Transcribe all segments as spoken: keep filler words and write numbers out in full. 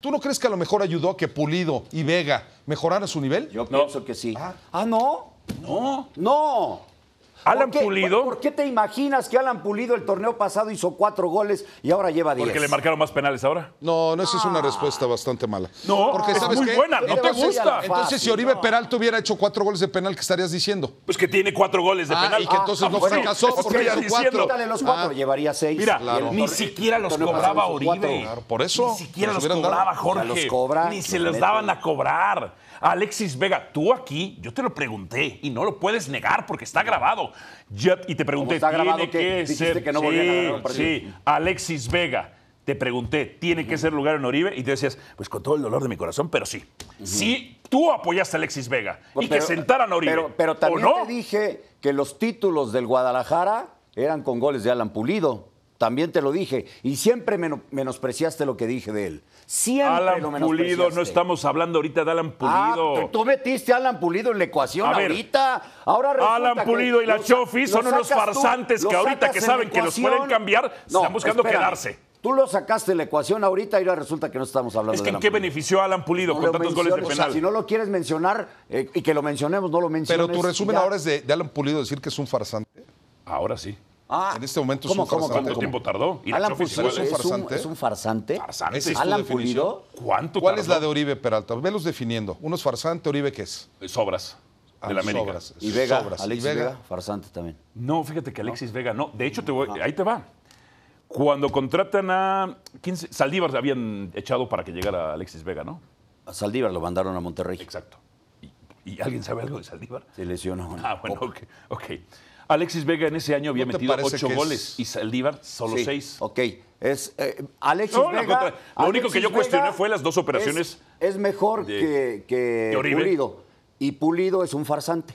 ¿Tú no crees que a lo mejor ayudó a que Pulido y Vega mejoraran su nivel? Yo no. pienso que sí. Ah, ¿Ah no? No. No. ¿Alan ¿Por Pulido? ¿Por qué te imaginas que Alan Pulido el torneo pasado hizo cuatro goles y ahora lleva diez? ¿Porque le marcaron más penales ahora? No, no, esa ah. es una respuesta bastante mala. No, porque, es ¿sabes muy qué? buena, no te gusta. Entonces, si Oribe no. Peralta hubiera hecho cuatro goles de penal, ¿qué estarías diciendo? Pues que tiene cuatro goles de penal. Ah, y que entonces ah, no bueno, fracasó porque hizo cuatro. Quítale los cuatro, ah, llevaría seis. Mira, claro. ni siquiera los cobraba Oribe. Claro, por eso. Ni siquiera los, los cobraba Jorge. Los cobra, ni se los daban a cobrar. Alexis Vega, tú aquí, yo te lo pregunté y no lo puedes negar porque está grabado. Yo, y te pregunté, está tiene grabado, que ser... Que no sí, a sí, Alexis Vega, te pregunté, tiene uh -huh. que ser lugar en Oribe y te decías, pues con todo el dolor de mi corazón, pero sí. Uh -huh. Sí, tú apoyaste a Alexis Vega pues, y pero, que sentaran a Oribe. Pero, pero también ¿o no? te dije que los títulos del Guadalajara eran con goles de Alan Pulido. También te lo dije. Y siempre men menospreciaste lo que dije de él. Siempre Alan lo menospreciaste. Pulido, no estamos hablando ahorita de Alan Pulido. Ah, tú metiste a Alan Pulido en la ecuación a ver, ahorita. Ahora resulta Alan Pulido y la Chofis son unos farsantes tú, que ahorita que saben que los pueden cambiar, no, están buscando espérame. quedarse. Tú lo sacaste de la ecuación ahorita y ahora resulta que no estamos hablando de Es que de ¿en qué Pulido? benefició a Alan Pulido no con tantos goles de penal? O sea, si no lo quieres mencionar eh, y que lo mencionemos, no lo menciones. Pero tu resumen ahora es de, de Alan Pulido decir que es un farsante. Ahora sí. Ah, en este momento es un farsante. ¿Cuánto ¿cómo? tiempo tardó? ¿Y Alan Pulido es un farsante? ¿Es un farsante? ¿Farsante? ¿Es Alan Pulido? ¿Cuánto ¿Cuál tardó? es la de Oribe Peralta? Velos definiendo. Uno es farsante, Oribe, ¿qué es? Sobras. Ah, de la América. Sobras. Y Vega, Sobras. Alexis y Vega. Vega, farsante también. No, fíjate que Alexis ¿No? Vega no. De hecho, te voy, ah. ahí te va. Cuando contratan a... quince, Saldívar se habían echado para que llegara Alexis Vega, ¿no? A Saldívar lo mandaron a Monterrey. Exacto. ¿Y, y alguien sabe algo de Saldívar? Se lesionó. Ah, bueno, ok. okay. Alexis Vega en ese año había ¿No metido ocho goles es... y Saldívar solo sí, seis. Ok, es eh, Alexis no, Vega. Lo Alexis único que yo cuestioné Vega fue las dos operaciones. Es, es mejor de, que, que de Pulido. Y Pulido es un farsante.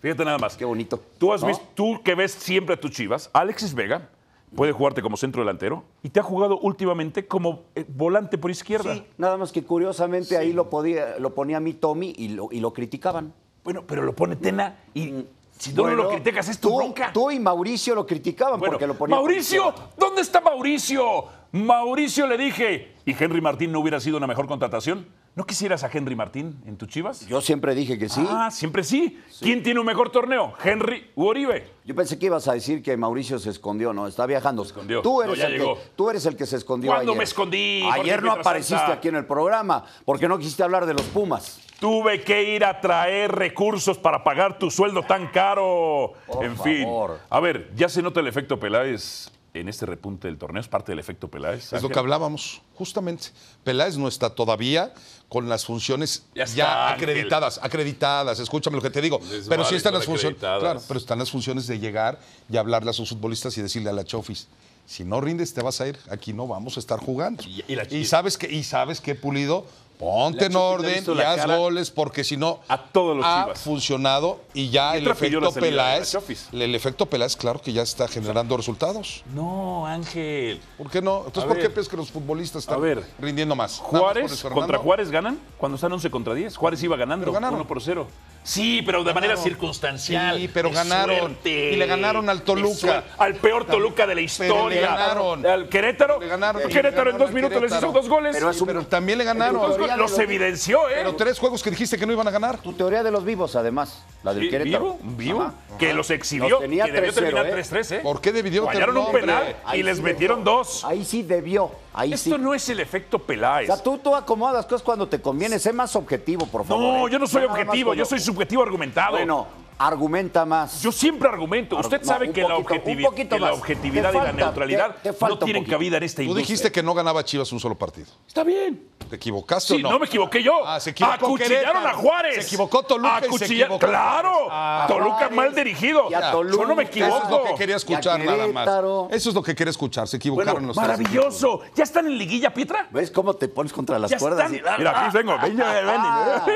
Fíjate nada más. Qué bonito. Tú has ¿no? visto, tú que ves siempre a tus Chivas, Alexis Vega puede jugarte como centro delantero y te ha jugado últimamente como volante por izquierda. Sí, nada más que curiosamente sí. ahí lo, podía, lo ponía mi Tommy y lo, y lo criticaban. Bueno, pero lo pone Tena y... Si tú bueno, no lo criticas, es tu tú, bronca. Tú y Mauricio lo criticaban bueno, porque lo ponían... ¡Mauricio! ¿Dónde está Mauricio? Mauricio le dije. ¿Y Henry Martín no hubiera sido una mejor contratación? ¿No quisieras a Henry Martín en tus Chivas? Yo siempre dije que sí. Ah, siempre sí. sí. ¿Quién tiene un mejor torneo? ¿Henry u Oribe? Yo pensé que ibas a decir que Mauricio se escondió. No, está viajando. Se escondió. Tú eres, no, el, que, tú eres el que se escondió ayer. ¿Cuándo me escondí? Ayer no apareciste aquí en el programa porque no quisiste hablar de los Pumas. Tuve que ir a traer recursos para pagar tu sueldo tan caro. Por en fin. Favor. A ver, ya se nota el efecto Peláez en este repunte del torneo. Es parte del efecto Peláez. Es Ángel. lo que hablábamos, justamente. Peláez no está todavía con las funciones ya, está, ya acreditadas. Ángel. Acreditadas, escúchame lo que te digo. Les pero sí están las funciones. Claro, pero están las funciones de llegar y hablarle a sus futbolistas y decirle a la Chofis. Si no rindes, te vas a ir. Aquí no vamos a estar jugando. Y, y, la, y, sabes, que, y sabes que Pulido... Ponte en orden y haz goles, porque si no a todos los ha Chivas. funcionado y ya el efecto Peláez, el efecto Peláez, claro que ya está generando resultados. No, Ángel. ¿Por qué no? Entonces, a ¿por ver. qué piensas que los futbolistas están a ver. rindiendo más? Juárez, más contra Juárez ganan cuando están once contra diez. Juárez iba ganando uno por cero. Sí, pero de ganaron. manera circunstancial. Sí, pero de ganaron. Suerte. Y le ganaron al Toluca. Al peor Toluca de la historia. Le ganaron. Al Querétaro. Le ganaron. Querétaro le ganaron en dos minutos les hizo dos goles. Pero, sí, pero también le ganaron. Los, los, los evidenció, ¿eh? Pero tres juegos que dijiste que no iban a ganar. Tu teoría de los vivos, además. La del Querétaro. ¿Vivo? ¿Vivo? Ajá. Ajá. Que los exhibió. Los tenía que debió terminar tres tres, ¿eh? ¿eh? ¿Por qué debió terminar? Fallaron un penal y les metieron dos. Ahí sí debió. Ahí Esto sí. no es el efecto Peláez. O sea, tú, tú acomodas cosas cuando te conviene. Sé más objetivo, por favor. No, eh. yo no soy no, objetivo, yo soy subjetivo argumentado. Bueno, argumenta más. Yo siempre argumento. Ar Usted no, sabe que, poquito, la objetivi que la objetividad te y falta, la neutralidad te, te no tienen cabida en esta industria. Tú dijiste que no ganaba Chivas un solo partido. Está bien. ¿Te equivocaste sí, o no? Sí, no me equivoqué yo. Ah, se equivocó Acuchillaron a Juárez. Se equivocó Toluca Acuchilla... y se equivocó. ¡Claro! Ah, Toluca mal dirigido. Yo no me equivoco. Eso es lo que quería escuchar nada más. Eso es lo que quería escuchar. Se equivocaron bueno, los maravilloso. Tres. ¿Ya están en Liguilla, Pietra? ¿Ves cómo te pones contra las ya cuerdas? Están... Y la... Mira, aquí vengo. Ah,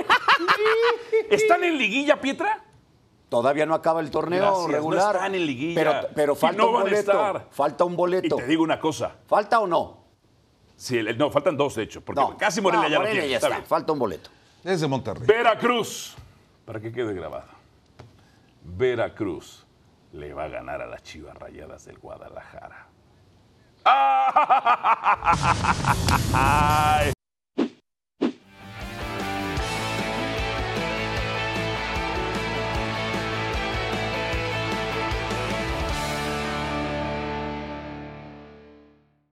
¿Están en Liguilla, Pietra? Todavía no acaba el torneo Gracias, regular. No están en Liguilla. Pero, pero falta no un boleto. Falta un boleto. Y te digo una cosa. ¿Falta o no? Sí, no, faltan dos, de hecho, porque no, casi Morelia no, ya Morelia no tiene. Ya está. Falta un boleto. Es de Monterrey. Veracruz, para que quede grabado. Veracruz le va a ganar a las Chivas Rayadas del Guadalajara. ¡Ay!